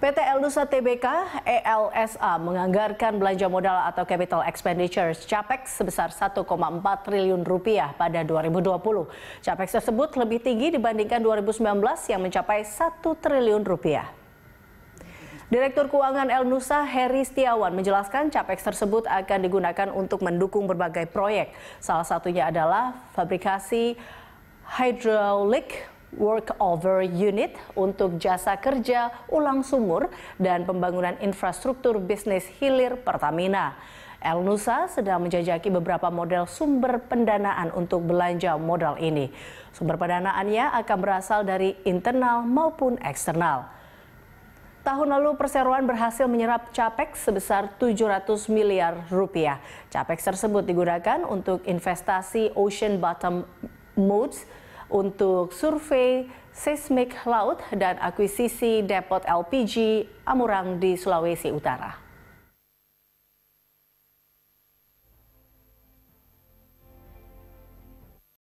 PT Elnusa TBK ELSA menganggarkan belanja modal atau capital expenditures (CAPEX) sebesar 1,4 triliun rupiah pada 2020. CAPEX tersebut lebih tinggi dibandingkan 2019 yang mencapai 1 triliun rupiah. Direktur Keuangan Elnusa Heri Setiawan menjelaskan CAPEX tersebut akan digunakan untuk mendukung berbagai proyek. Salah satunya adalah fabrikasi hidrolik, Workover Unit untuk jasa kerja ulang sumur dan pembangunan infrastruktur bisnis hilir Pertamina. Elnusa sedang menjajaki beberapa model sumber pendanaan untuk belanja modal ini. Sumber pendanaannya akan berasal dari internal maupun eksternal. Tahun lalu perseroan berhasil menyerap CAPEX sebesar 700 miliar rupiah. CAPEX tersebut digunakan untuk investasi Ocean Bottom Nodes, untuk survei seismik laut dan akuisisi depot LPG Amurang di Sulawesi Utara.